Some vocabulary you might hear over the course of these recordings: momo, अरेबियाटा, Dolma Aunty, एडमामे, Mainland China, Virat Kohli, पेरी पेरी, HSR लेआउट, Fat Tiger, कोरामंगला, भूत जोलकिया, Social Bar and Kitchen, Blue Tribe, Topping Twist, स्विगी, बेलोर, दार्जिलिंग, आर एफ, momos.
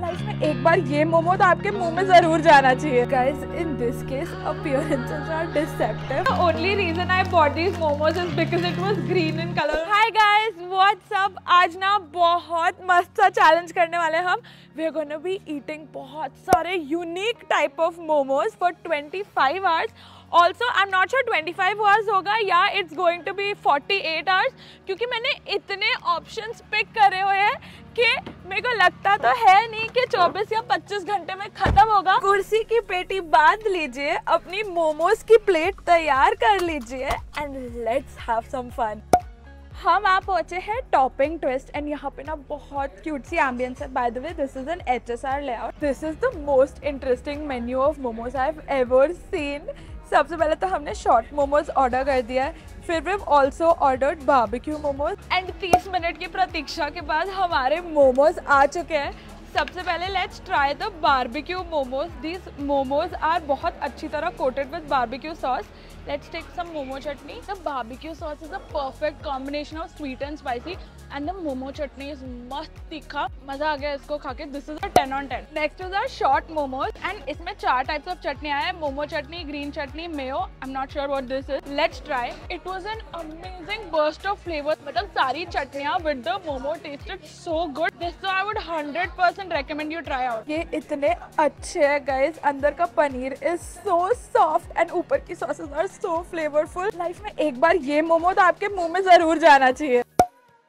Life में एक बार ये मोमो तो आपके मुंह में जरूर जाना चाहिए। Guys in this case appearances are deceptive. The only reason I bought this momos is because it was green in colour. Hi guys what's up. आज ना बहुत मस्त सा चैलेंज करने वाले हम। We are gonna be eating बहुत सारे unique type of momos for 25 hours. Also I am not sure 25 hours होगा या it's going to be 48 hours, क्योंकि मैंने इतने ऑप्शंस पिक करे हुए हैं कि मेरे को लगता तो है नहीं कि 24 या 25 घंटे में खत्म होगा। कुर्सी की पेटी बांध लीजिए, अपनी मोमोज की प्लेट तैयार कर लीजिए and let's have some fun. हम आप पहुँचे हैं टॉपिंग ट्विस्ट एंड यहाँ पे ना बहुत क्यूट सी एम्बियंस है। By the way this is an HSR लेआउट। This is the most interesting menu of momos I have ever seen. सबसे पहले तो हमने शॉर्ट मोमोज ऑर्डर कर दिया है, फिर we also ordered barbecue momos and 30 minute की प्रतीक्षा के बाद हमारे मोमोज आ चुके हैं। सबसे पहले let's try the barbecue momos. This momos are बहुत अच्छी तरह coated with barbecue sauce. Let's take some momo chutney. The barbecue sauce is a perfect combination of sweet and spicy and the momo chutney is मस्त तीखा। मजा आ गया इसको खा के। This is a 10 on 10। Next is a short momos and इसमें 4 टाइप्स ऑफ चटनी आया है, momo chutney, green chutney, mayo. I am not sure what this is. Let's try. It was an amazing burst of flavour. मतलब सारी चटनियाँ with the momo tested so good. This I would 100% recommend you try out. ये इतने अच्छे है guys. अंदर का paneer is so soft and ऊपर की sauces are so flavourful. Life में एक बार ये मोमो तो आपके मुंह में जरूर जाना चाहिए।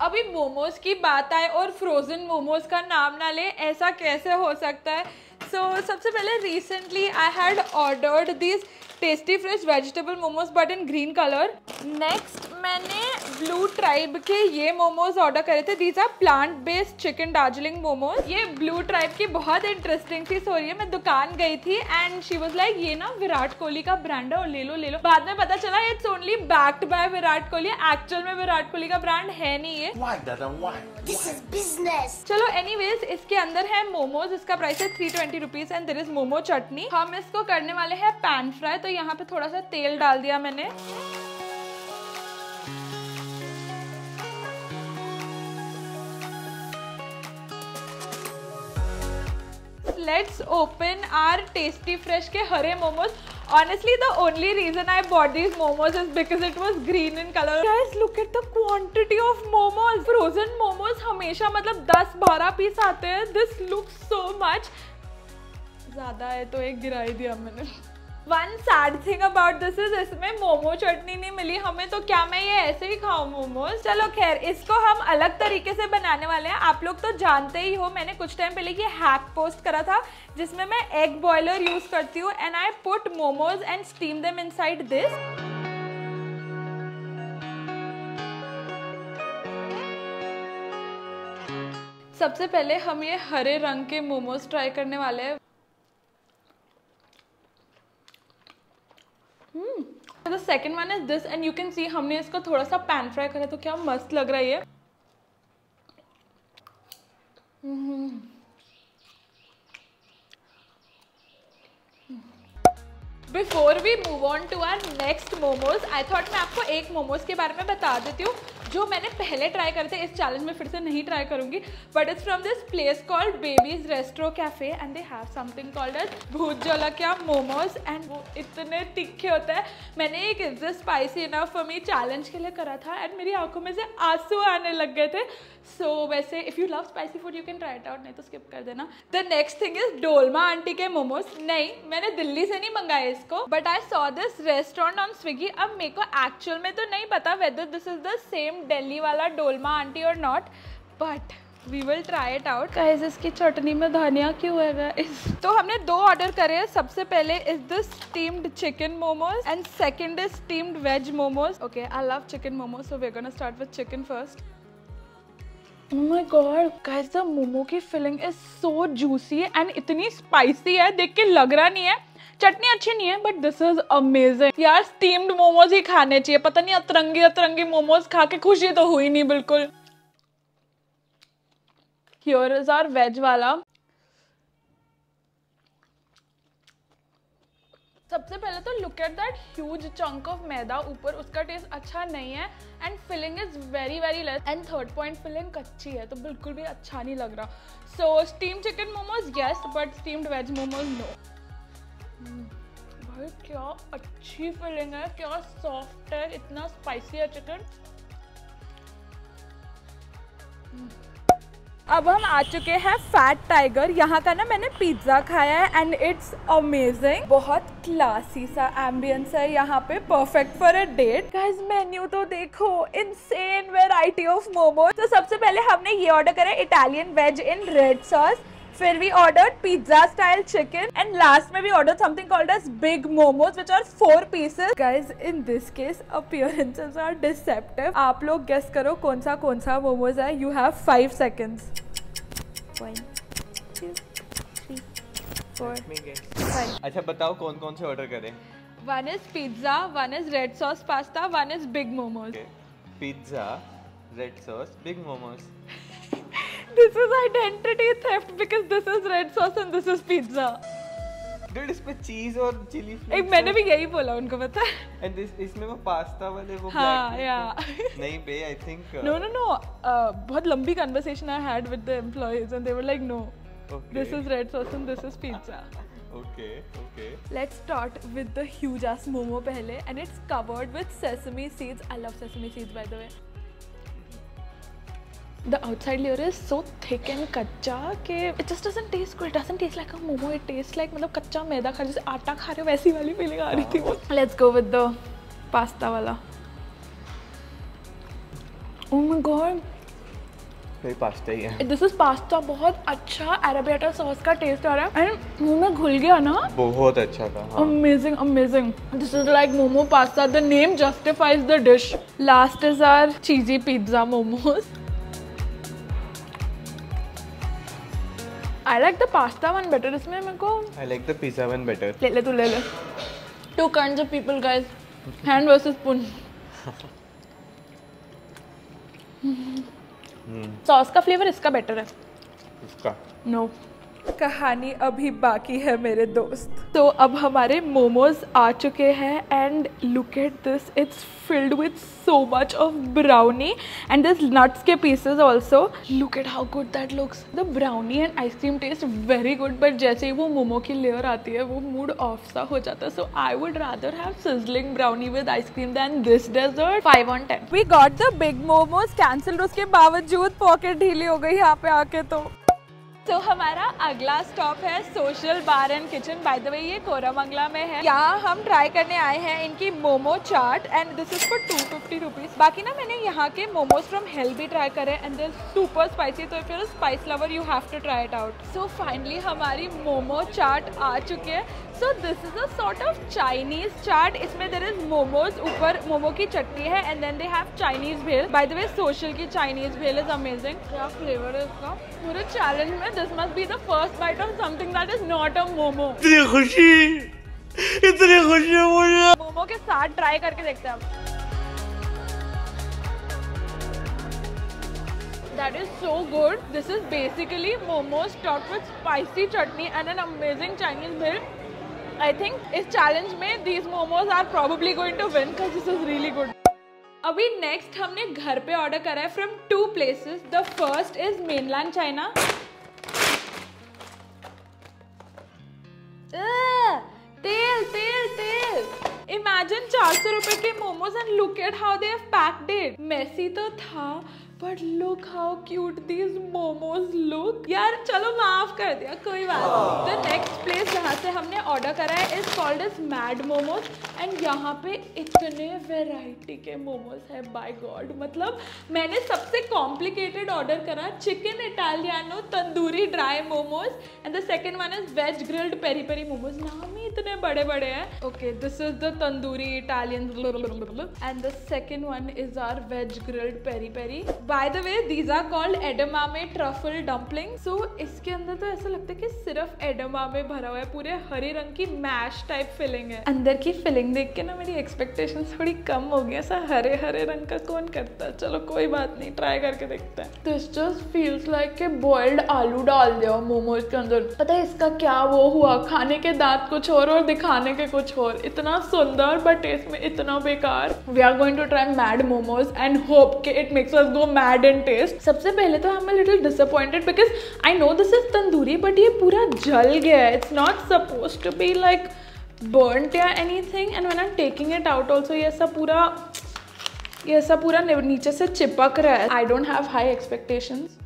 अभी मोमोज की बात आए और फ्रोजन मोमोज का नाम ना ले, ऐसा कैसे हो सकता है। सो सबसे पहले recently I had ordered this tasty fresh vegetable momos but in green colour. Next मैंने ब्लू ट्राइब के ये मोमोज ऑर्डर करे थे। These are plant based chicken दार्जिलिंग momos. ये ब्लू ट्राइब की बहुत इंटरेस्टिंग चीज हो रही है। मैं दुकान गई थी एंड शी वॉज लाइक ये ना विराट कोहली का ब्रांड है और ले लो ले लो। बाद में पता चला it's only backed by Virat Kohli. Actual में विराट कोहली का ब्रांड है नहीं ये। चलो एनीवेज इसके अंदर है मोमोज। इसका प्राइस है 320 rupees and there is momo chutney. हम इसको करने वाले हैं पैन फ्राई। तो यहाँ पे थोड़ा सा तेल डाल दिया मैंने। Let's open our tasty fresh के हरे momos. Honestly, the only reason I bought these momos is because it was green in color. Guys, look at the quantity of momos. Frozen momos हमेशा मतलब 10-12 पीस आते हैं. This looks so much. ज़्यादा है तो एक गिरा ही दिया मैंने। One sad thing about this is इसमें मोमो चटनी नहीं मिली हमें, तो क्या मैं ये ऐसे ही खाऊं मोमोज। चलो खैर इसको हम अलग तरीके से बनाने वाले हैं। आप लोग तो जानते ही हो मैंने कुछ टाइम पहले ये हैक पोस्ट करा था जिसमें मैं एग बॉयलर यूज करती हूँ and I put momos and steam them inside this. सबसे पहले हम ये हरे रंग के मोमोज ट्राई करने वाले हैं। The second one is this and you can see हमने इसको थोड़ा सा पैन फ्राई करा तो क्या मस्त लग रहा है ये। Before we move on to our next momos I thought मैं आपको एक मोमोज के बारे में बता देती हूँ जो मैंने पहले ट्राई करे थे। इस चैलेंज में फिर से नहीं ट्राई करूंगी but it's from this place called Baby's Restro Cafe and they have something called as भूत जोलकिया momos and वो इतने तिखे होते हैं। मैंने एक is this spicy enough for me challenge के लिए करा था एंड मेरी आंखों में से आंसू आने लग गए थे। सो वैसे if you love spicy food you can try it out, नहीं तो स्किप कर देना। The next thing is Dolma aunty के मोमोज। नहीं मैंने दिल्ली से नहीं मंगाया इसको but I saw this restaurant on स्विगी। अब मेरे को एक्चुअल में तो नहीं पता whether this is the same Delhi वाला डोलमा आंटी और not but we will try it out. Guys इसकी चटनी में धनिया क्यों है गाइस। तो हमने 2 ऑर्डर करे हैं। सबसे पहले is this steamed chicken momos and second is steamed veg momos. Okay I love chicken momos so we are gonna start with chicken first. Oh my God, guys, the momo की filling is so juicy and इतनी spicy है देख के लग रहा नहीं है। चटनी अच्छी नहीं है बट दिस इज अमेजिंग। यार स्टीम्ड मोमोज ही खाने चाहिए। पता नहीं अतरंगी अतरंगी मोमोज खा के खुशी तो हुई नहीं बिल्कुल। Here is our वेज वाला। सबसे पहले तो look at that huge chunk of maida ऊपर, उसका टेस्ट अच्छा नहीं है and filling is very very less and third point filling कच्ची है तो बिल्कुल भी अच्छा नहीं लग रहा। So steam chicken momos yes but steamed veg momos no. भाई क्या अच्छी फिलिंग है, क्या सॉफ्ट है, इतना स्पाइसी है चिकन। अब हम आ चुके हैं फैट टाइगर। यहाँ का ना मैंने पिज्ज़ा खाया है एंड इट्स अमेजिंग। बहुत क्लासी सा एम्बियंस है यहाँ पे, perfect for a date. Guys menu तो देखो, इनसेन वैरायटी ऑफ मोमोज। तो सबसे पहले हमने ये ऑर्डर करा Italian veg in red sauce, फिर we ordered pizza style chicken and last में we ordered something called as big momos which are 4 pieces. Guys in this case appearances are deceptive. आप लोग गेस करो कौन सा मोमोज है। You have 5 seconds. 1 2 3 4 5। अच्छा बताओ कौन कौन से ऑर्डर करें। 1 is pizza, 1 is red sauce pasta, 1 is big momos. Pizza, red sauce, big momos. This is identity theft because this is red sauce and this is pizza. Dude, इसमें चीज और चिली फ्लेक्स। एक मैंने भी यही बोला उनको, पता है? And this इसमें वो पास्ता वाले वो black yeah. नहीं बे, I think. No. बहुत लंबी conversation I had with the employees and they were like, no, okay. This is red sauce and this is pizza. Okay. Let's start with the huge ass momo पहले and it's covered with sesame seeds. I love sesame seeds by the way. The outside layer is so thick and kacha that it just doesn't taste good. It doesn't taste like a momo. It tastes like मतलब कच्चा मैदा खा जैसे आटा खा रहे हो वैसी वाली फीलिंग आ रही थी वो। Let's go with the pasta वाला. Oh my god. ये पास्ता ही है। This is pasta, बहुत अच्छा अरेबियाटा सॉस का टेस्ट आ रहा है एंड मुँह में घुल गया ना। बहुत अच्छा था। हाँ। Amazing. This is like momo pasta. The name justifies the dish. Last is our cheesy pizza momos. I like the pasta one better. इसमें मेरे को I like the pizza one better. ले तू ले। 2 kinds of people guys. Hand versus spoon. Sauce का flavour इसका better है। इसका? No. कहानी अभी बाकी है मेरे दोस्त। तो अब हमारे मोमोज आ चुके हैं and look at this, it's filled with so much of brownie and this nuts के pieces also. Look at how good that looks. The brownie and ice cream taste very good but जैसे ही वो मोमो की लेयर आती है वो mood off सा हो जाता है। So I would rather have sizzling brownie with ice cream than this dessert. 5 on 10। We got the big momos cancelled, उसके बावजूद पॉकेट ढीली हो गई यहाँ पे आके। तो हमारा अगला स्टॉप है social bar and kitchen. By the way ये कोरामंगला में है। यहाँ हम ट्राई करने आए हैं इनकी momo chaat and this is for 250 rupees. बाकी ना मैंने यहाँ के मोमोज फ्रॉम हेल भी ट्राई करे एंड दे सुपर स्पाइसी, तो if you are a spice lover you have to try it out. So finally हमारी मोमो चाट आ चुकी है। So this is a sort of Chinese chaat. इसमें देर इज मोमोज, ऊपर मोमो की चटनी है and then they have Chinese भेल। बाय द वे सोशल की चाइनीज भेल इज अमेजिंग। क्या फ्लेवर है इसका। पूरे चैलेंज में this must be the first bite of something that is not a momo. इतनी खुशी मुझे मोमो के साथ ट्राई करके देखते हैं। That is so good. This is basically momos topped with spicy chutney and an amazing Chinese meal. I think इस challenge में these momos are probably going to win because this is really good. अभी next हमने घर पे order करा है from 2 places. The first is mainland China. तेल। Imagine 400 रुपए के momos and look at how they have packed it. Messy तो था but look how cute these momos look. यार चलो माफ कर दिया, कोई बात नहीं। द नेक्स्ट प्लेस जहाँ से हमने ऑर्डर करा है is called as mad momos and यहाँ पे इतने वेराइटी के मोमोज है। बाय गॉड, मतलब मैंने सबसे कॉम्प्लिकेटेड ऑर्डर करा chicken Italiano tandoori dry momos and the second one is veg grilled पेरी पेरी momos. नाम ही इतने बड़े बड़े हैं। Okay, this is the tandoori Italian and the second one is our veg grilled पेरी पेरी। By the way these are called एडमामे truffle dumpling. So इसके अंदर तो ऐसा लगता है कि सिर्फ एडमामे भरा हुआ है, पूरे हरे रंग की मैश टाइप फिलिंग है। अंदर की फिलिंग देख के ना मेरी एक्सपेक्टेशन थोड़ी कम हो गई, ऐसा हरे हरे रंग का कौन करता है, चलो कोई बात नहीं ट्राई करके देखते हैं। दिस जस्ट फील्स लाइक के बॉइल्ड आलू डाल दिया मोमोज के अंदर। पता है इसका क्या वो हुआ, खाने के दांत कुछ और दिखाने के कुछ और, इतना सुंदर बट टेस्ट में इतना बेकार। We are going to try mad momos and hope के it makes us go mad in taste. सबसे पहले तो I am little disappointed because I know this is tandoori but ये पूरा जल गया है। It's not supposed to be like burnt या anything and when I'm taking it out also ये ऐसा पूरा नीचे से चिपक रहा है। I don't have high expectations।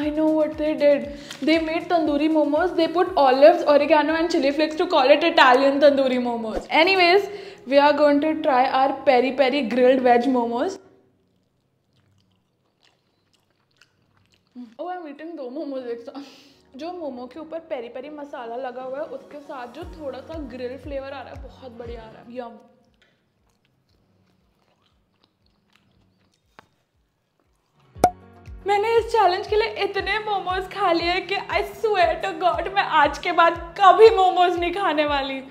I know what they did. They made tandoori momos. They put olives, oregano and chili flakes to call it Italian tandoori momos. Anyways, we are going to try our peri peri grilled veg momos. Oh, I'm eating दो मोमोज एक साथ। जो मोमो के ऊपर पेरी पेरी मसाला लगा हुआ है उसके साथ जो थोड़ा सा ग्रिल फ्लेवर आ रहा है बहुत बढ़िया आ रहा है। यम। मैंने इस चैलेंज के लिए इतने मोमोज खा लिए कि आई स्वेयर टू गॉड मैं आज के बाद कभी मोमोज नहीं खाने वाली।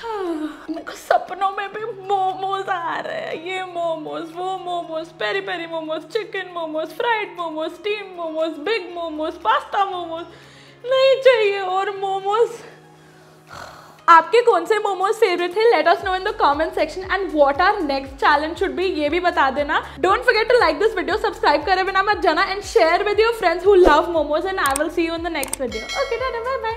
हाँ, मेरे को सपनों में भी मोमोज आ रहे हैं, ये मोमोज वो momos, पेरी पेरी momos, chicken momos, fried momos, steam momos, big momos, pasta momos, नहीं चाहिए और मोमोज। आपके कौन से मोमोज फेवरेट थे? Let us know in the comment section and what are next challenge should be ये भी बता देना। Don't forget to like this video, subscribe करे बिना मत जाना and share with your friends who love momos and I will see you in the next video. Okay, bye bye.